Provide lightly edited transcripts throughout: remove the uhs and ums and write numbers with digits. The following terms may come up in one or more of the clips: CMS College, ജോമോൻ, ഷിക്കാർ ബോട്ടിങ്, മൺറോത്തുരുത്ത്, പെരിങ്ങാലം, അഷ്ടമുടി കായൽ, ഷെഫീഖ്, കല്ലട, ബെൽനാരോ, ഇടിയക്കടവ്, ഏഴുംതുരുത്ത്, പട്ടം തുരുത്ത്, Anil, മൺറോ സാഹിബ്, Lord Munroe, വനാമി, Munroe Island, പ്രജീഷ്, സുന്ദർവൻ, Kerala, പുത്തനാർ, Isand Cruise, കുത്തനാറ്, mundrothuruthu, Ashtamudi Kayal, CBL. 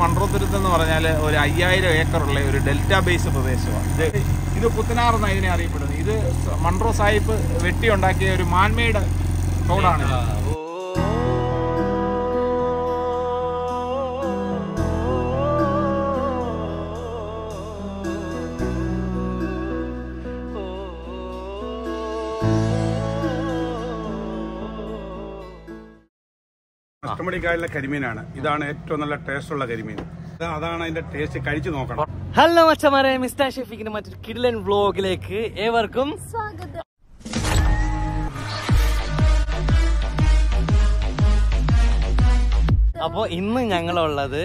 മൺറോത്തുരുത്ത് എന്ന് പറഞ്ഞാൽ ഒരു 5000 ഏക്കറുള്ള ഒരു ഡെൽറ്റ ബേസ് പ്രദേശമാണ്. ഇത് പുത്തനാറെന്ന് ഇതിനെ അറിയപ്പെടുന്നത്. ഇത് മൺറോ സാഹിബ് വെട്ടിയുണ്ടാക്കിയ ഒരു മാൻമെയ്ഡ് റോഡാണ്. അഷ്ടമുടി കായലിലെ കരിമീനാണ്. ഇതാണ് ഏറ്റവും നല്ല ടേസ്റ്റ് ഉള്ള കരിമീൻ. അതാണ് അതിന്റെ ടേസ്റ്റ്, കഴിച്ചു നോക്കണം. ഹലോ അച്ഛന്മാരെ, മിസ്റ്റർ ഷെഫീഖിന്റെ മറ്റൊരു കിടിലൻ വ്ലോഗിലേക്ക് ഏവർക്കും സ്വാഗതം. അപ്പൊ ഇന്ന് ഞങ്ങളുള്ളത്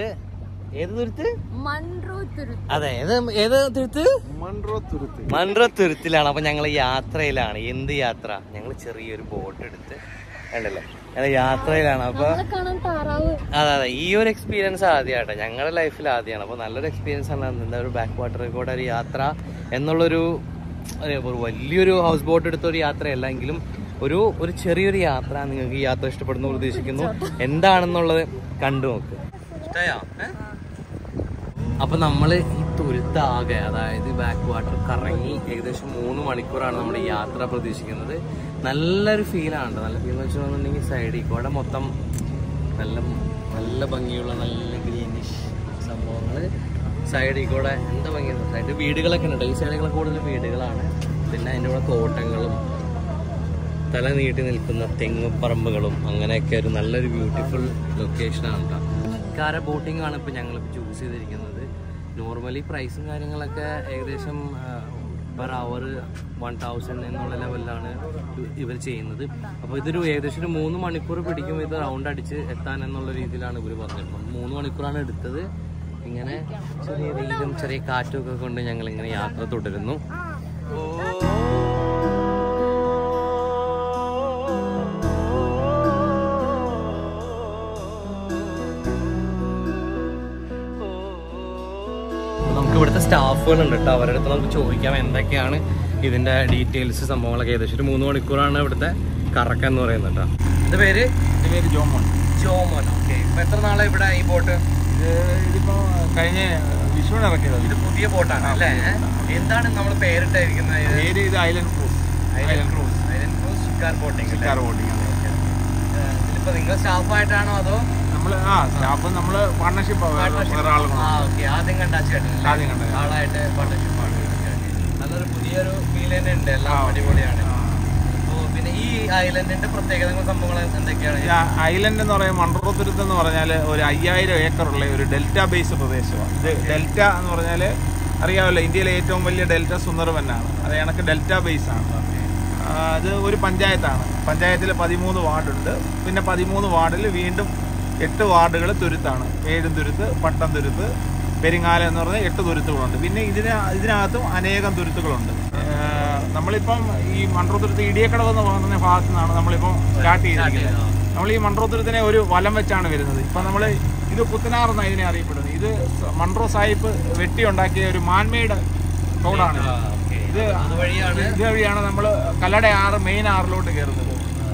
ഏത് തുരുത്ത്? അതെ, ഏത് തുരുത്ത്? മൺറോ തുരുത്തിലാണ്. അപ്പൊ ഞങ്ങൾ യാത്രയിലാണ്. എന്ത് യാത്ര? ഞങ്ങൾ ചെറിയൊരു ബോട്ട് എടുത്ത് ല്ലേ യാത്രയിലാണ്. അപ്പൊ അതെ അതെ, ഈ ഒരു എക്സ്പീരിയൻസ് ആദ്യമായിട്ടോ ഞങ്ങളുടെ ലൈഫിൽ ആദ്യമാണ്. അപ്പൊ നല്ലൊരു എക്സ്പീരിയൻസ് ആണ്. എന്താ ഒരു ബാക്ക് വാട്ടറിൽ കൂടെ ഒരു യാത്ര എന്നുള്ളൊരു വലിയൊരു ഹൗസ് ബോട്ട് എടുത്ത ഒരു യാത്രയല്ല, എങ്കിലും ഒരു ഒരു ചെറിയൊരു യാത്ര. നിങ്ങൾക്ക് ഈ യാത്ര ഇഷ്ടപ്പെടുന്നു പ്രതീക്ഷിക്കുന്നു. എന്താണെന്നുള്ളത് കണ്ടു നോക്ക്. ഇഷ്ടമായോ? അപ്പൊ നമ്മള് ഈ തുരുത്താകെ, അതായത് ബാക്ക് വാട്ടർ കറങ്ങി ഏകദേശം 3 മണിക്കൂറാണ് നമ്മുടെ യാത്ര പ്രതീക്ഷിക്കുന്നത്. നല്ലൊരു ഫീലാണ്. നല്ല ഫീൽ എന്ന് വെച്ചിട്ടുണ്ടെങ്കിൽ സൈഡിൽ കൂടെ മൊത്തം നല്ല നല്ല ഭംഗിയുള്ള നല്ല ഗ്രീനിഷ് സംഭവങ്ങള്. സൈഡിൽ കൂടെ എന്താ ഭംഗി, സൈഡിൽ വീടുകളൊക്കെ ഉണ്ട്. ഈ സൈഡിൽ കൂടുതൽ വീടുകളാണ്. പിന്നെ അതിൻ്റെ കൂടെ തോട്ടങ്ങളും തല നീട്ടി നിൽക്കുന്ന തെങ്ങുപറമ്പുകളും അങ്ങനെയൊക്കെ ഒരു നല്ലൊരു ബ്യൂട്ടിഫുൾ ലൊക്കേഷനാണ് കേട്ടോ. കാര ബോട്ടിങ്ങാണ് ഇപ്പോൾ ഞങ്ങളിപ്പോൾ ചൂസ് ചെയ്തിരിക്കുന്നത്. നോർമലി പ്രൈസും കാര്യങ്ങളൊക്കെ ഏകദേശം പെർ അവർ 1000 എന്നുള്ള ലെവലിലാണ് ഇവർ ചെയ്യുന്നത്. അപ്പോൾ ഇതൊരു ഏകദേശം ഒരു 3 മണിക്കൂർ പിടിക്കും ഇത് റൗണ്ട് അടിച്ച് എത്താൻ എന്നുള്ള രീതിയിലാണ് ഇവർ പറഞ്ഞിരുന്നത്. 3 മണിക്കൂറാണ് എടുത്തത്. ഇങ്ങനെ ചെറിയ വെയിലും ചെറിയ കാറ്റുമൊക്കെ കൊണ്ട് ഞങ്ങളിങ്ങനെ യാത്ര തുടരുന്നു. ഇവിടുത്തെ സ്റ്റാഫുകളുണ്ട് കേട്ടോ. അവരുടെ അടുത്ത് നമുക്ക് ചോദിക്കാം എന്തൊക്കെയാണ് ഇതിൻ്റെ ഡീറ്റെയിൽസ് സംഭവങ്ങളൊക്കെ. ഏകദേശം ഒരു 3 മണിക്കൂറാണ് ഇവിടുത്തെ കറക്കം എന്ന് പറയുന്നത് കേട്ടോ. എൻ്റെ പേര് ജോമോൻ. ജോമോൻ, ഓക്കെ. ഇപ്പം എത്ര നാളെ ഇവിടെ ഈ ബോട്ട്? ഇതിപ്പോൾ കഴിഞ്ഞ വിഷുവിന് ഇറക്കിയത്. ഇത് പുതിയ ബോട്ടാണ് അല്ലേ? എന്താണ് നമ്മൾ പേരിട്ടായിരിക്കുന്നത്? പേര് ഇത് island cruise. Island cruise, island cruise ഷിക്കാർ ബോട്ടിങ്. ഷിക്കാർ ബോട്ടിങ്, okay. ഇതിപ്പോൾ നിങ്ങൾ സ്റ്റാഫായിട്ടാണോ അതോ? നമ്മള് പാർട്ണർഷിപ്പാണ്. ആദ്യം കണ്ട ആളായിട്ട് പാർട്ണർഷിപ്പാണ്. നല്ലൊരു പുതിയൊരു ഫീൽ തന്നെ ഉണ്ട്. എല്ലാം അടിപൊളിയാണ്. പിന്നെ ഈ ഐലൻഡിന്റെ പ്രത്യേകതകൾ സംഭവങ്ങൾ എന്തൊക്കെയാണ്? ഐലൻഡ് എന്ന് പറയുന്നത് മൺറോ തുരുത്ത് എന്ന് പറഞ്ഞാല് ഒരു 5000 ഏക്കറുള്ള ഒരു ഡെൽറ്റ ബേസ് പ്രദേശമാണ്. ഇത് ഡെൽറ്റ എന്ന് പറഞ്ഞാല് അറിയാമല്ലോ, ഇന്ത്യയിലെ ഏറ്റവും വലിയ ഡെൽറ്റ സുന്ദർവനാണ്. അത് കണക്ക് ഡെൽറ്റ ബേസ് ആണ്. അത് ഒരു പഞ്ചായത്താണ്. പഞ്ചായത്തിൽ 13 വാർഡുണ്ട്. പിന്നെ 13 വാർഡിൽ വീണ്ടും 8 വാർഡുകൾ തുരുത്താണ്. ഏഴുംതുരുത്ത്, പട്ടം തുരുത്ത്, പെരിങ്ങാലം എന്ന് പറഞ്ഞാൽ 8 തുരുത്തുകളുണ്ട്. പിന്നെ ഇതിനകത്തും അനേകം തുരുത്തുകളുണ്ട്. നമ്മളിപ്പം ഈ മൺറോ തുരുത്ത് ഇടിയക്കടവ് എന്ന് പറഞ്ഞ ഭാഗത്തു നിന്നാണ് നമ്മളിപ്പം സ്റ്റാർട്ട് ചെയ്തിരിക്കുന്നത്. നമ്മൾ ഈ മൺറോ തുരുത്തിനെ ഒരു വലം വെച്ചാണ് വരുന്നത്. ഇപ്പം നമ്മൾ ഇത് പുത്തനാറെന്ന് ഇതിനെ അറിയപ്പെടുന്നത്. ഇത് മൺറോ സാഹിബ് വെട്ടിയുണ്ടാക്കിയ ഒരു മാൻമെയ്ഡ് റോഡാണ്. ഇത് വഴിയാണ് നമ്മൾ കല്ലട ആറ് മെയിൻ ആറിലോട്ട് കയറുന്നത്.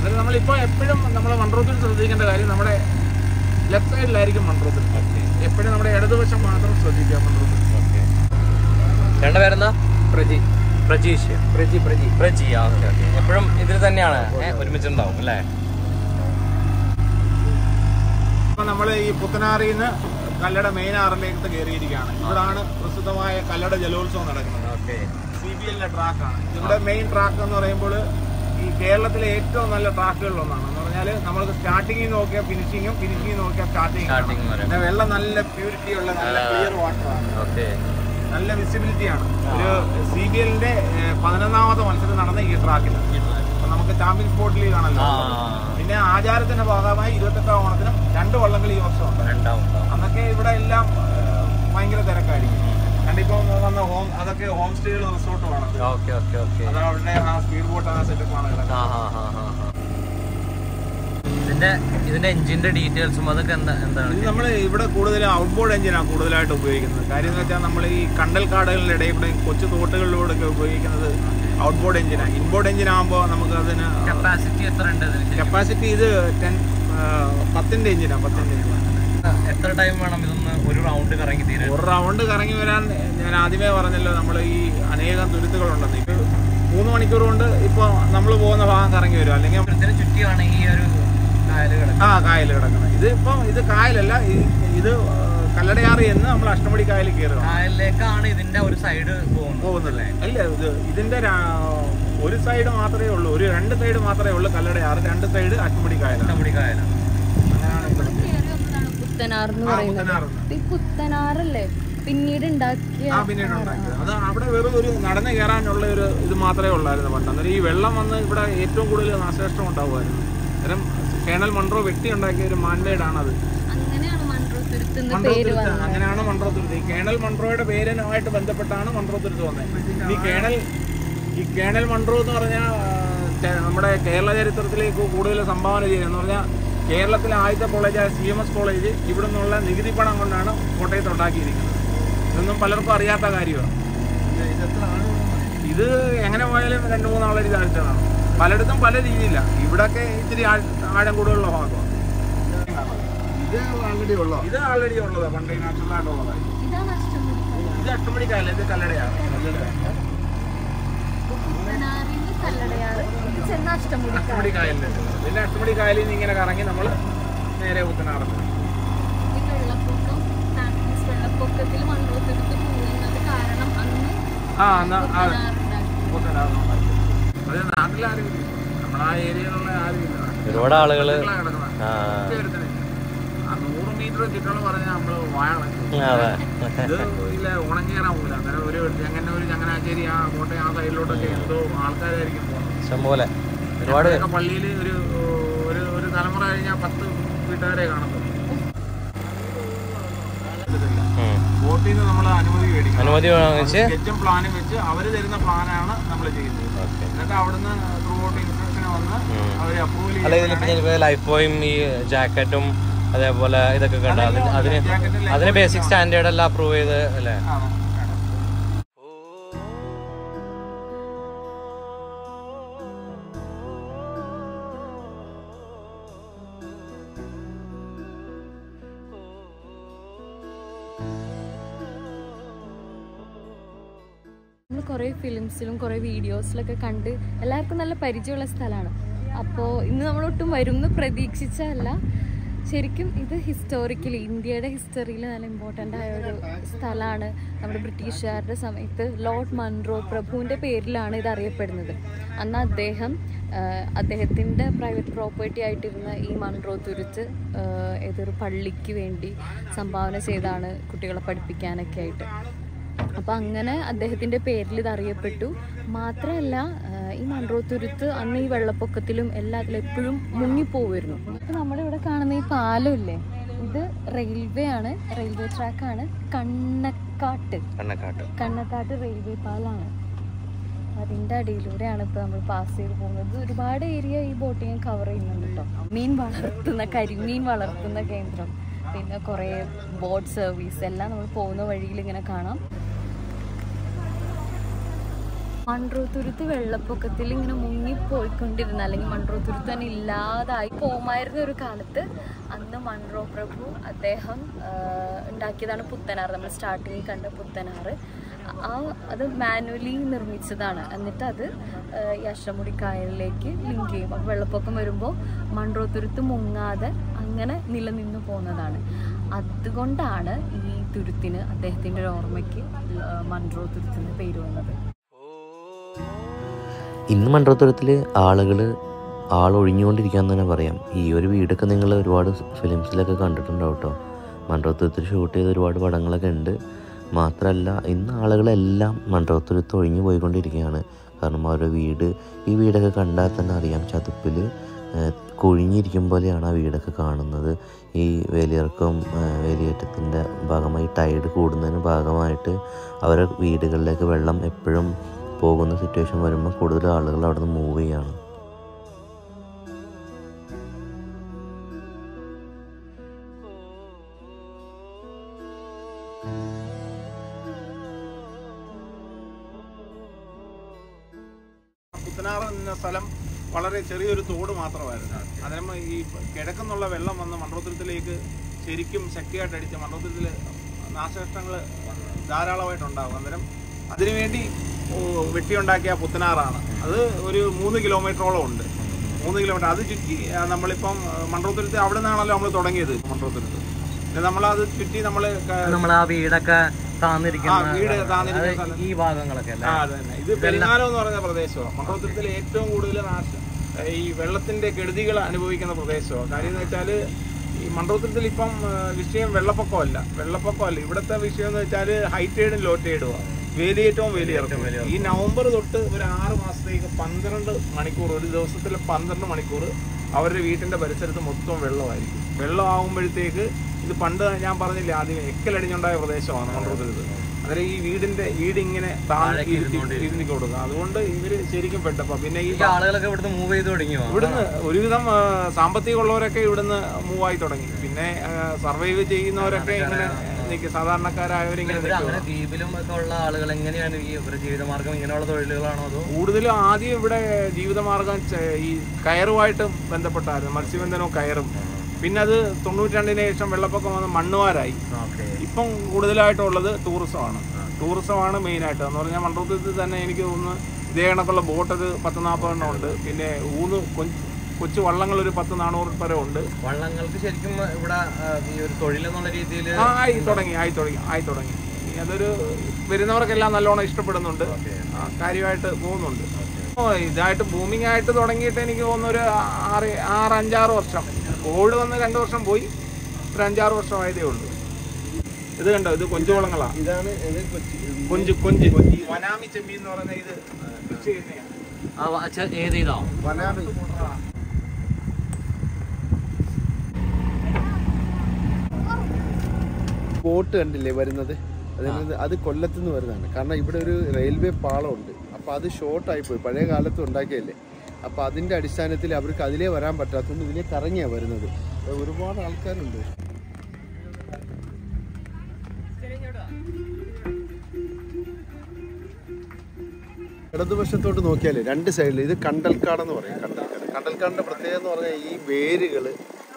അതായത് നമ്മളിപ്പോൾ എപ്പോഴും നമ്മൾ മൺറോ തുരുത്ത് ശ്രദ്ധിക്കേണ്ട കാര്യം നമ്മുടെ ലെഫ്റ്റ് സൈഡിലായിരിക്കും മൺറോ തുരുത്ത്. എപ്പോഴും നമ്മുടെ ഇടതുവശം മാത്രം ശ്രദ്ധിക്കുക മൺറോ തുരുത്ത്. ഓക്കെ. രണ്ടുപേരെന്താ? പ്രജീഷ്. Okay okay. എപ്പോഴും ഇതിൽ തന്നെയാണ് ഒരുമിച്ചുണ്ടാവും അല്ലേ? ഇപ്പം നമ്മൾ ഈ പുത്തനാറിൽ നിന്ന് കല്ലട മെയിൻ ആറിലേക്ക് കയറിയിരിക്കുകയാണ്. ഇവിടാണ് പ്രസിദ്ധമായ കല്ലട ജലോത്സവം നടക്കുന്നത്. ഓക്കെ. CBL ട്രാക്കാണ് ഇവിടെ മെയിൻ ട്രാക്ക് എന്ന് പറയുമ്പോൾ ഈ കേരളത്തിലെ ഏറ്റവും നല്ല ട്രാക്കുകളിലൊന്നാണ്. എന്ന് പറഞ്ഞാൽ നമ്മൾക്ക് സ്റ്റാർട്ടിങ്ങിൽ നോക്കിയാൽ ഫിനിഷിങ്ങും, ഫിനിഷിംഗ് നോക്കിയാൽ സ്റ്റാർട്ടിങ്. പിന്നെ വെള്ളം നല്ല പ്യൂരിറ്റി ഉള്ള നല്ല ക്ലിയർ വാട്ടറാണ്. നല്ല വിസിബിലിറ്റിയാണ്. ഒരു CBLന്റെ 11ാമത്തെ മത്സരം നടന്ന ഈ ട്രാക്കിലാണ്. നമുക്ക് ചാമ്പ്യൻ സ്പോർട്സ് ലീഗ് ആണല്ലോ. പിന്നെ ആചാരത്തിന്റെ ഭാഗമായി 28-ാം ഓണത്തിനും 2 വള്ളംകളി ഈ വർഷം ഉണ്ടാവും. അന്നൊക്കെ ഇവിടെ എല്ലാം home stay resort. Okay, okay, okay. Speed boat the engine details. We outboard engine. Outboard engine. Inboard engine capacity is 10 engine. At the time, we were round the Karangi. Round the Karangi and Adima or Namali, an egg and political on the people. Munonicurunda, if Namla Karangi, on a year. Kyle is a Kyle, either Kaladari and Ashtamudi Kayal. Kyle is in the side over the land. Isn't there a side of Mathare or underside of Mathare or Kaladari, underside Ashtamudi Kayal? Kerala college is CMS college. If you don't know, you can't get a photo. You can't get a photo. You can't get a photo. You can't get a photo. You can't get a photo. We are going to go to the house. We are going to I am going to go to the hospital. Films, videos, like a country, a lacuna perigola stalana. Apo in the Motto, my room, the Predicicella, Sherikim is the historically India, history and important stalana, the British Arthur, some Lord Monroe, Prabhunde Pedlana, the Rapid Anna Deham, Adehatinda, private property, I did E. Monroe Turit, either Padliki Vendi, some Bana Sedana, Kutila Padpicana Kate. Pangana at the Hithin de Pedli Ariapetu, Matrella, Imandroturut, Anni Velapocatilum, Ella Lepulum, Munipovirno. Namada Palule, the railway on a railway track on a Kannakata railway palana. Adinda Dilure and a Pamela Passi, the Bada area, boating and covering the top. Meanwhile, the Kendra, in a Korea board service, Ella, or Pono, were dealing in a cana. Mandro Turtu Velapocatil in a Mungi Polkundi Naling Mandro Turtan Illa, the Ipomir Rukanate, and the Mandro Prabhu, Adeham, Dakidana Putanara, starting Kanda Putanare, other manually in the Mitsadana, and the other Ashtamudi Kayal Lake, Linki, Velapocamarimbo, Mandro Turtu Mungada, Angana Nilam in the Ponadana. At the Gondana, E. Turtina, Dehthinder or Maki, Mandro Turtin, the Pedro. In Mandrothurthil, Alagal, all or renewed Kanana Variam. He will be Idakanga reward films like a content auto. Mandrothurth shoot the reward of Anglakende, Matralla, in Alagalla, Mandrothurth or new Vagondiana, Karmara Vid, he Vidaka Kandath and Ariam Chatapili, Kurini Kimbali and Vidaka Kan another, ഈ വേലിയിറക്കം വേലിയേറ്റത്തിൻ്റെ ഭാഗമായി Tide കൂടുന്നതിന് ഭാഗമായിട്ട് അവരെ വീടുകളിലേക്ക് വെള്ളം എപ്പോഴും പോകുന്ന situation വരുമ്പോൾ കൂടുതൽ ആളുകൾ അവിടെ നിന്ന് മൂവ് ചെയ്യുകയാണ്. കുത്തനാറ് എന്ന സ്ഥലം വളരെ ചെറിയൊരു തോട് മാത്രമായിരുന്നു. അതിന് ഈ കിഴക്കുന്നുള്ള വെള്ളം വന്ന് മണ്ഡോത്തരത്തിലേക്ക് ശരിക്കും ശക്തിയായിട്ട് അടിച്ച് മണ്ഡോത്തരത്തിൽ നാശനഷ്ടങ്ങൾ ധാരാളമായിട്ടുണ്ടാകും. അന്നേരം അതിനുവേണ്ടി വെട്ടിയുണ്ടാക്കിയ പുത്തനാറാണ്. അത് ഒരു 3 കിലോമീറ്ററോളം ഉണ്ട്. 3 കിലോമീറ്റർ അത് ചുറ്റി നമ്മളിപ്പം മണ്ഡോത്തരത്ത് അവിടെ നിന്നാണല്ലോ നമ്മൾ തുടങ്ങിയത്. മണ്ഡോത്തരത്ത് പിന്നെ നമ്മളത് ചുറ്റി നമ്മൾ വീടൊക്കെ ഈ ഭാഗങ്ങളൊക്കെ ഇത് ബെൽനാരോ എന്ന് പറയുന്ന പ്രദേശമാണ്. മണ്ഡോത്തരത്തിൽ ഏറ്റവും കൂടുതൽ ഈ വെള്ളത്തിന്റെ കെടുതികൾ അനുഭവിക്കുന്ന പ്രദേശമാണ്. കാര്യം എന്ന് വെച്ചാൽ ഈ മണ്ഡോത്തരത്തിൽ ഇപ്പം വിഷയം വെള്ളപ്പൊക്കമല്ല. ഇവിടുത്തെ വിഷയം എന്ന് വെച്ചാൽ ഹൈറ്റൈഡും ലോ ടൈഡുമാണ്, വേലിയേറ്റവും വേലിയിറക്കും. ഈ നവംബർ തൊട്ട് ഒരു 6 മാസത്തേക്ക് 12 മണിക്കൂർ, ഒരു ദിവസത്തിൽ 12 മണിക്കൂർ അവരുടെ വീട്ടിന്റെ പരിസരത്ത് മൊത്തം വെള്ളമായിരിക്കും. വെള്ളമാകുമ്പോഴത്തേക്ക് ഇത് പണ്ട് ഞാൻ പറഞ്ഞില്ല, ആദ്യം എക്കലടിഞ്ഞുണ്ടായ പ്രദേശമാണ് മണ്ഡോത്തരത്ത്. അന്നേരം ഈ വീടിങ്ങനെ താഴ്ത്തി കൊടുക്കുക. അതുകൊണ്ട് ഇവര് ശരിക്കും പെട്ടപ്പോ പിന്നെ ഈ ആളുകളൊക്കെ ഇവിടുന്ന് മൂവ് ചെയ്ത് തുടങ്ങി. ഇവിടുന്ന് ഒരുവിധം സാമ്പത്തികമുള്ളവരൊക്കെ ഇവിടുന്ന് മൂവ് ആയി തുടങ്ങി. പിന്നെ സർവൈവ് ചെയ്യുന്നവരൊക്കെ ഇങ്ങനെ നിൽക്കും, സാധാരണക്കാരായവരിങ്ങനെ. ദ്വീപിലും ഒക്കെ ഉള്ള ആളുകൾ എങ്ങനെയാണ് ഈ ജീവിതമാർഗം? ഇങ്ങനെയുള്ള തൊഴിലുകളാണോ അതോ കൂടുതലും? ആദ്യം ഇവിടെ ജീവിതമാർഗം ഈ കയറുമായിട്ടും ബന്ധപ്പെട്ടായിരുന്നു, മത്സ്യബന്ധനവും കയറും. പിന്നെ അത് 92-ന് ശേഷം വെള്ളപ്പൊക്കം വന്ന് മണ്ണുവാരായി. ഇപ്പം കൂടുതലായിട്ടുള്ളത് ടൂറിസമാണ് മെയിനായിട്ട്. എന്ന് പറഞ്ഞാൽ മണ്ഡലത്തിൽ തന്നെ എനിക്ക് തോന്നുന്നു ഇതേ കണക്കുള്ള ബോട്ട് അത് 10-40 എണ്ണം ഉണ്ട്. പിന്നെ ഊന്ന് കൊച്ചു വള്ളങ്ങൾ ഒരു 10-400 പരം ഉണ്ട്. വള്ളങ്ങൾക്ക് ശരിക്കും ഇവിടെ ഈ ഒരു തൊഴിലെന്നുള്ള രീതിയിൽ ആയി തുടങ്ങി. അതൊരു വരുന്നവർക്കെല്ലാം നല്ലോണം ഇഷ്ടപ്പെടുന്നുണ്ട്, കാര്യമായിട്ട് പോകുന്നുണ്ട്. ഇതായിട്ട് ബൂമിംഗ് ആയിട്ട് തുടങ്ങിയിട്ട് എനിക്ക് തോന്നുന്ന ഒരു 5-6 വർഷം. കോവിഡ് വന്ന് 2 വർഷം പോയി, ഒരു 5-6 വർഷമായതേ ഉള്ളൂ. ഇത് കണ്ടോ, ഇത് കൊഞ്ചുവളങ്ങളാണ്. ഇതാണ് കൊഞ്ച് വനാമി ചെമ്മീൻ എന്ന് പറയുന്ന ഇത് കൃഷി ചെയ്യുന്ന. ബോട്ട് കണ്ടില്ലേ വരുന്നത്? അതായത് അത് കൊല്ലത്തുനിന്ന് വരുന്നതാണ്. കാരണം ഇവിടെ ഒരു റെയിൽവേ പാളമുണ്ട്, അപ്പോൾ അത് ഷോർട്ടായി പോയി. പഴയ കാലത്ത് ഉണ്ടാക്കിയല്ലേ, അപ്പോൾ അതിൻ്റെ അടിസ്ഥാനത്തിൽ അവർക്ക് അതിലേ വരാൻ പറ്റാത്തതുകൊണ്ട് ഇതിലേ കറങ്ങിയാണ് വരുന്നത്. ഒരുപാട് ആൾക്കാരുണ്ട്. ഇടതുവശത്തോട്ട് നോക്കിയാലേ 2 സൈഡിൽ ഇത് കണ്ടൽക്കാടെന്ന് പറയും. കണ്ടൽക്കാടിൻ്റെ പ്രത്യേകത എന്ന് പറഞ്ഞാൽ ഈ വേരുകൾ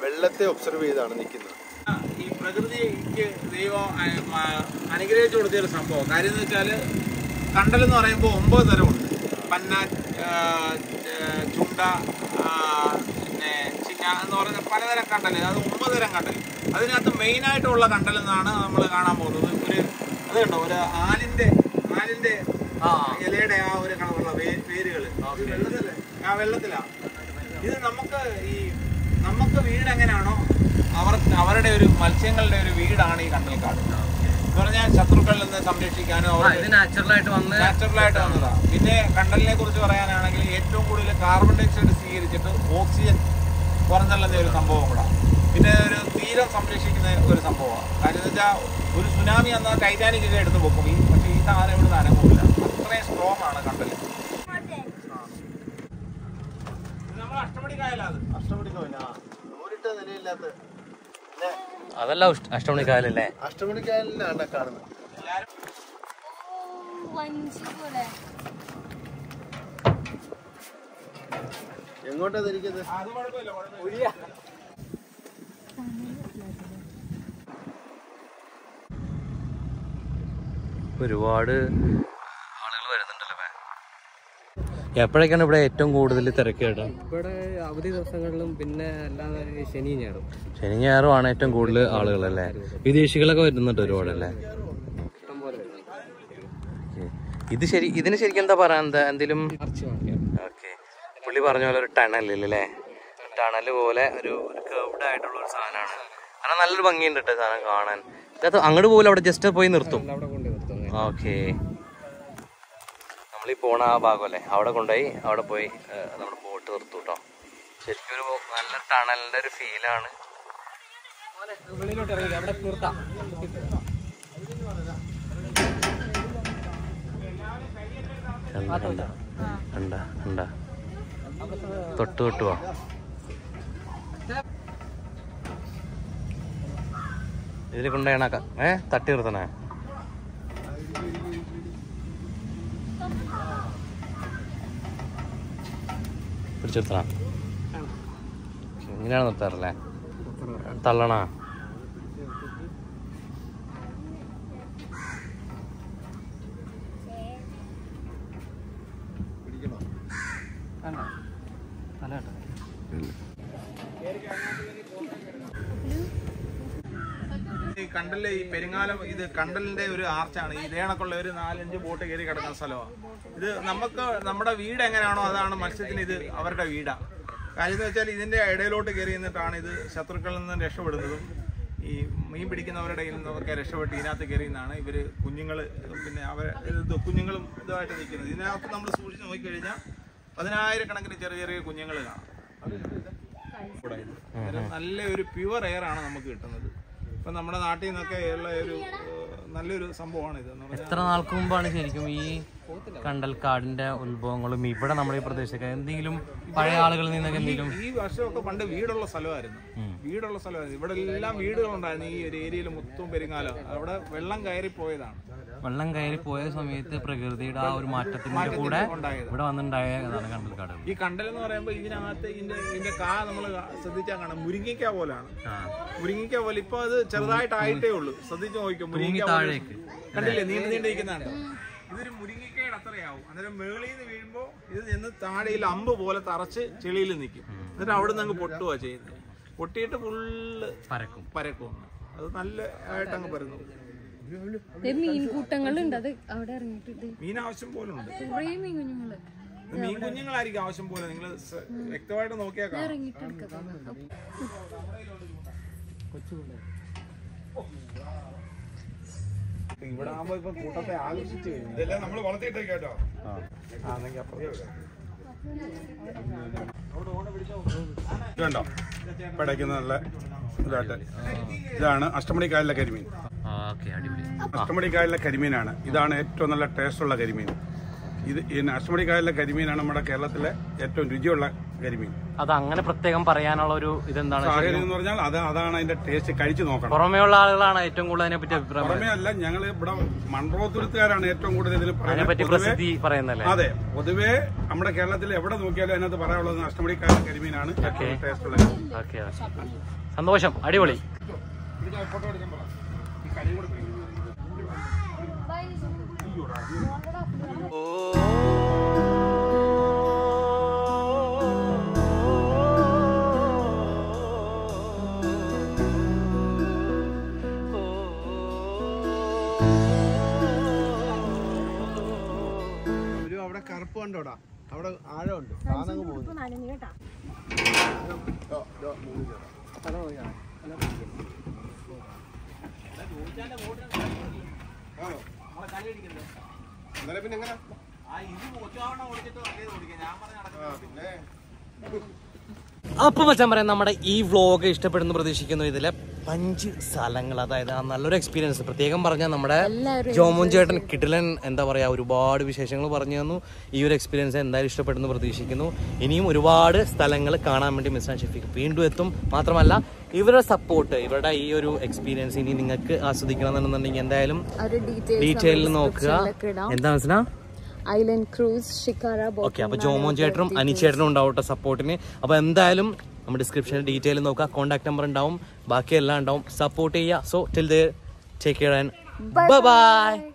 വെള്ളത്തെ ഒബ്സർവ് ചെയ്താണ് നിൽക്കുന്നത്. ഈ പ്രകൃതിക്ക് ദൈവം അനുഗ്രഹിച്ചു കൊടുത്തൊരു സംഭവം. കാര്യം എന്ന് വെച്ചാൽ കണ്ടലെന്ന് പറയുമ്പോൾ 9 തരമുണ്ട്. പന്ന, ചുണ്ട, പിന്നെ ചിന്ന എന്ന് പറയുന്ന പലതരം കണ്ടൽ. അത് 9 തരം കണ്ടൽ. അതിനകത്ത് മെയിനായിട്ടുള്ള കണ്ടൽ എന്നാണ് നമ്മൾ കാണാൻ പോകുന്നത്. അത് കണ്ടോ, ഒരു ആലിൻ്റെ ഇലയുടെ ആ ഒരു കണക്കുള്ള പേരുകൾ വെള്ളത്തിലാണ്. ഇത് നമുക്ക് വീട് എങ്ങനെയാണോ അവരുടെ ഒരു മത്സ്യങ്ങളുടെ ഒരു വീടാണ് ഈ കണ്ടൽക്കാട്. എന്ന് പറഞ്ഞാൽ ശത്രുക്കളിൽ നിന്ന് സംരക്ഷിക്കാനും നാച്ചുറലായിട്ട് വന്നതാണ്. പിന്നെ കണ്ടലിനെ കുറിച്ച് പറയാനാണെങ്കിൽ ഏറ്റവും കൂടുതൽ കാർബൺ ഡൈ ഓക്സൈഡ് സ്വീകരിച്ചിട്ട് ഓക്സിജൻ കുറഞ്ഞുള്ളത് ഒരു സംഭവം കൂടാണ്. പിന്നെ ഒരു തീരം സംരക്ഷിക്കുന്ന ഒരു സംഭവമാണ്. കാര്യം എന്ന് വെച്ചാൽ ഒരു സുനാമി എന്നാൽ ടൈറ്റാനിക് ഒക്കെ എടുത്ത് പൊക്കും. പക്ഷേ ഈ സാധനം ഇവിടെ നനവില്ല, അത്രയും സ്ട്രോങ് ആണ് കണ്ടൽ. നമ്മൾ അഷ്ടമുടി കായലാണ്. അഷ്ടമുടി കായലാണ് നിലയില്ലാത്ത, അതല്ല അഷ്ടമുടി കായലല്ലേ? അഷ്ടമുടി കായലിലാണ് കാണുന്നത്. എങ്ങോട്ടാ തിരിക്കുന്നത്? ഒരുപാട് ആളുകൾ വരുന്നുണ്ടല്ലോ. എപ്പോഴൊക്കെയാണ് ഇവിടെ ഏറ്റവും കൂടുതൽ തിരക്കേട്ടോ? ഇവിടെ അവധി ദിവസങ്ങളിലും പിന്നെ അല്ലാതെ ശനി ഞായറും ആണ് ഏറ്റവും കൂടുതൽ ആളുകളല്ലേ? വിദേശികളൊക്കെ വരുന്നുണ്ട് ഒരുപാടല്ലേ? ഇതിന് ശരിക്കും എന്താ പറയാ? എന്തെങ്കിലും ഓക്കെ, പുള്ളി പറഞ്ഞ പോലെ ഒരു ടണലല്ലേ? ടണൽ പോലെ ഒരു കർവ്ഡ് ആയിട്ടുള്ള ഒരു സാധനമാണ്. കാരണം നല്ലൊരു ഭംഗിയുണ്ട് കേട്ടോ സാധനം കാണാൻ. അത് അങ്ങോട്ട് പോകില്ല, അവിടെ ജസ്റ്റ് പോയി നിർത്തും. ഓക്കെ, നമ്മളീ പോണ ആ ഭാഗമല്ലേ, അവിടെ കൊണ്ടുപോയി അവിടെ പോയി നമ്മുടെ ബോട്ട് നിർത്തും കേട്ടോ. ശരിക്കും ഒരു നല്ല ടണലിൻ്റെ ഒരു ഫീലാണ്. തൊട്ട് വാ. ഇതിൽ കൊണ്ടേണക്ക തട്ടി നിർത്തണേ. പിടിച്ചിർത്തണ ഇങ്ങനെയാണ് നിർത്താറല്ലേ? തള്ളണ കണ്ടലിലെ ഈ പെരിങ്ങാലം ഇത് കണ്ടലിന്റെ ഒരു ആർച്ചാണ്. ഇതേണക്കുള്ള ഒരു 4-5 ബോട്ട് കയറി കിടക്കുന്ന സ്ഥലമാണ് ഇത്. നമുക്ക് നമ്മുടെ വീട് എങ്ങനെയാണോ അതാണ് മത്സ്യത്തിന് ഇത് അവരുടെ വീടാ. കാര്യം എന്ന് വെച്ചാൽ ഇതിന്റെ ഇടയിലോട്ട് കയറി നിന്നിട്ടാണ് ഇത് ശത്രുക്കളിൽ നിന്ന് രക്ഷപ്പെടുന്നതും ഈ മീൻ പിടിക്കുന്നവരുടെ കയ്യിൽ നിന്നൊക്കെ രക്ഷപ്പെട്ട് ഇതിനകത്ത് കയറി നിന്നാണ് ഇവർ കുഞ്ഞുങ്ങൾ പിന്നെ കുഞ്ഞുങ്ങളും ഇതുമായിട്ട് നിൽക്കുന്നത്. ഇതിനകത്ത് നമ്മൾ സൂക്ഷിച്ച് നോക്കിക്കഴിഞ്ഞാൽ 10,000 കണക്കിന് ചെറിയ ചെറിയ കുഞ്ഞുങ്ങൾ കാണാം. നല്ലൊരു പ്യുവർ എയർ ആണ് നമുക്ക് കിട്ടുന്നത്. ഇപ്പം നമ്മുടെ നാട്ടിൽ നിന്നൊക്കെ ഉള്ള ഒരു നല്ലൊരു സംഭവമാണ് ഇത്. എത്ര നാൾക്ക് മുമ്പാണ് ശരിക്കും ഈ കണ്ടൽക്കാടിന്റെ ഉത്ഭവങ്ങളും ഇവിടെ നമ്മുടെ ഈ പ്രദേശത്തൊക്കെ എന്തെങ്കിലും പഴയ ആളുകളിൽ നിന്നൊക്കെ എന്തെങ്കിലും? ഈ വർഷമൊക്കെ പണ്ട് വീടുള്ള സ്ഥലമായിരുന്നു. ഇവിടെ എല്ലാം വീടുകളുണ്ടായിരുന്നു. ഈ ഒരു ഏരിയയിൽ മൊത്തം പെരിങ്ങാലം അവിടെ വെള്ളം കയറി പോയ സമയത്ത് പ്രകൃതിയുടെ ആ ഒരു മാറ്റത്തിന്റെ കൂടെ ഇവിടെ വന്നിട്ടുണ്ടായതാണ് കണ്ടൽക്കാട്. ഈ കണ്ടൽ എന്ന് പറയുമ്പോൾ ഇതിനകത്ത് ഇതിന്റെ കാ നമ്മൾ ശ്രദ്ധിച്ചാൽ കാണാം മുരിങ്ങിക്ക പോലെ ഇപ്പൊ അത് ചെറുതായിട്ടായിട്ടേ ഉള്ളൂ. ശ്രദ്ധിച്ചു നോക്കിക്കോ മുരിങ്ങിക്ക കണ്ടില്ലേ നീണ്ടിരിക്കുന്നതാണ്. ഇതൊരു മുരിങ്ങിക്കയുടെ അത്രയാവും. അന്നേരം മേളിൽ നിന്ന് വീഴുമ്പോൾ ഇത് നിന്ന് താഴെയിൽ അമ്പ് പോലെ തറച്ച് ചെളിയിൽ നിൽക്കും. എന്നിട്ട് അവിടെ നിന്ന് അങ്ങ് പൊട്ടുവാ ചെയ്യുന്നത്. പൊട്ടിയിട്ട് ഫുള്ള് പരക്കും. അത് നല്ല ആയിട്ട് അങ്ങ് പരന്നു. മീൻകൂട്ടങ്ങളുണ്ട് അവിടെ ഇറങ്ങിയിട്ടുണ്ട്. മീൻ ആവശ്യം പോലെ ഉണ്ട്. മീൻ കുഞ്ഞുങ്ങളായിരിക്കും ആവശ്യം പോലെ. നിങ്ങൾ വ്യക്തമായിട്ട് നോക്കിയാൽ ഇവിടെ ആകുമ്പോ ഇപ്പൊ കൂട്ടത്തെ ആകർഷിച്ചു കഴിഞ്ഞു. നമ്മള് വളർത്തിയിട്ടേ കേട്ടോ. ഇതുണ്ടോ പടയ്ക്കുന്ന നല്ല ഇതായിട്ട്. ഇതാണ് അഷ്ടമണി കായലിലെ കരിമീൻ. അഷ്ടമണി കായലിലെ കരിമീനാണ്. ഇതാണ് ഏറ്റവും നല്ല ടേസ്റ്റുള്ള കരിമീൻ. ഇത് അഷ്ടമണി കായലിലെ കരിമീനാണ് നമ്മുടെ കേരളത്തിലെ ഏറ്റവും രുചിയുള്ള കരിമീൻ. അത് അങ്ങനെ പ്രത്യേകം പറയാനുള്ള ഒരു ഇതെന്താണ് സാഹചര്യം എന്ന് പറഞ്ഞാൽ അതാണ് അതിന്റെ ടേസ്റ്റ്. കഴിച്ചു നോക്കണം. പുറമേയുള്ള ആളുകളാണ് ഏറ്റവും കൂടുതൽ അതിനെ പറ്റി അഭിപ്രായം. പുറമേ അല്ല, ഞങ്ങൾ ഇവിടെ മൺറോത്തുരുത്തുകാരാണ് ഏറ്റവും കൂടുതൽ ഇതിൽ പറയുന്നത്. അതെ, പൊതുവേ നമ്മുടെ കേരളത്തിൽ എവിടെ നോക്കിയാലും അതിനകത്ത് പറയാനുള്ളത് അഷ്ടമണി കായലിലെ കരിമീനാണ് ഏറ്റവും ടേസ്റ്റുള്ള കരിമീൻ. സന്തോഷം, അടിപൊളി. അവിടെ കറുപ്പ് കണ്ടോടാ, അവിടെ ആഴമുണ്ട്. അപ്പം മച്ചാൻ പറയാം, നമ്മുടെ ഈ വ്ളോഗ് ഇഷ്ടപ്പെടുന്നു പ്രതീക്ഷിക്കുന്നു. ഇതിലെ 5 സ്ഥലങ്ങൾ, അതായത് ആ നല്ലൊരു എക്സ്പീരിയൻസ് പ്രത്യേകം പറഞ്ഞാൽ നമ്മുടെ ജോമോൻ ചേട്ടൻ കിടിലൻ എന്താ പറയുക ഒരുപാട് വിശേഷങ്ങൾ പറഞ്ഞു തന്നു. ഈ ഒരു എക്സ്പീരിയൻസ് എന്തായാലും ഇഷ്ടപ്പെടുന്നു പ്രതീക്ഷിക്കുന്നു. ഇനിയും ഒരുപാട് സ്ഥലങ്ങൾ കാണാൻ വേണ്ടി മിസ്റ്റർ ഷെഫീഖ് വീണ്ടും എത്തും. മാത്രമല്ല ഇവരുടെ സപ്പോർട്ട്, ഇവരുടെ ഈ ഒരു എക്സ്പീരിയൻസ് ഇനി നിങ്ങൾക്ക് ആസ്വദിക്കണം എന്നുണ്ടെങ്കിൽ എന്തായാലും ഡീറ്റെയിൽ നോക്കുക. എന്താ മനസ്സിലാ അപ്പൊ ജോമോൻ ചേട്ടനും അനി ചേട്ടനും ഉണ്ടാവും സപ്പോർട്ടിന്. അപ്പൊ എന്തായാലും നമ്മുടെ ഡിസ്ക്രിപ്ഷനിൽ ഡീറ്റെയിൽ നോക്കുക, കോൺടാക്ട് നമ്പർ ഉണ്ടാവും, ബാക്കി എല്ലാം ഉണ്ടാവും. സപ്പോർട്ട് ചെയ്യുക. So till there, take care and bye by.